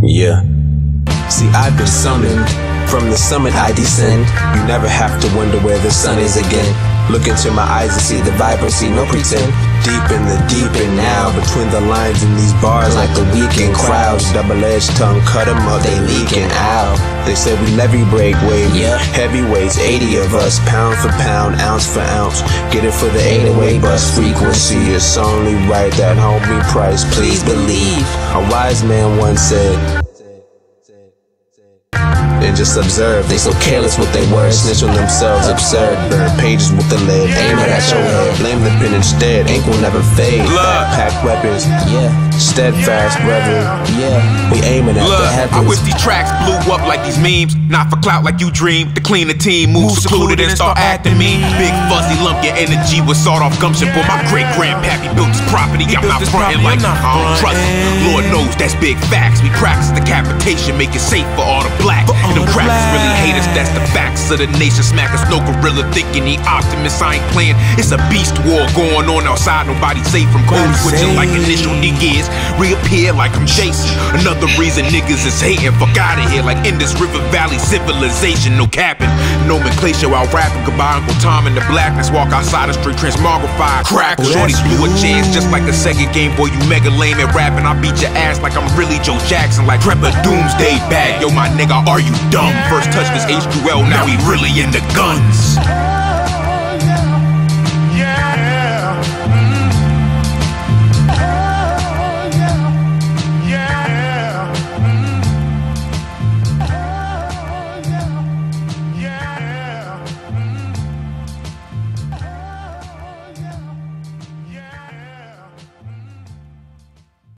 Yeah. See, I've been summoned. From the summit I descend. You never have to wonder where the sun is again. Look into my eyes and see the vibrancy, no pretend. Deep in the deeper now, between the lines in these bars like the weekend crowds. Double-edged tongue, cut them up, they leaking out. They said we levy break weight, heavyweights, 80 of us. Pound for pound, ounce for ounce. Get it for the 808 bus frequency. It's only right, that homie price, please believe. A wise man once said, and just observe, they so careless with their words. Snitch on themselves, absurd. Burn pages with the lead, aim it at your head. Blame the pen instead, ink will never fade. Backpack weapons, steadfast brethren, we aiming at the heavens. I wish these tracks blew up like these memes. Not for clout like you dream. To clean the team, move secluded and start acting mean. Big fuzzy lump, your energy was sawed off gumption. But my great grandpappy built this property, I'm not fronting like I don't trust it. Lord knows that's big facts. We practice decapitation, make it safe for all the black. Them crackers really hate us, that's the facts of the nation. Smack us, no gorilla thinking he optimist, I ain't playing. It's a beast war going on outside, nobody safe from code switching like initial niggas. Reappear like I'm Jason. Another reason niggas is hating, fuck out of here like in this river valley civilization. No capping, nomenclature while rapping. Goodbye Uncle Tom in the blackness, walk outside the street transmogrified. Crack, shorty blew a chance just like the second game. Boy you mega lame at rapping, I beat your ass like I'm really Joe Jackson. Like Prepper Doomsday bag, yo my nigga are you dumb? First touch this HQL, now we really in the guns.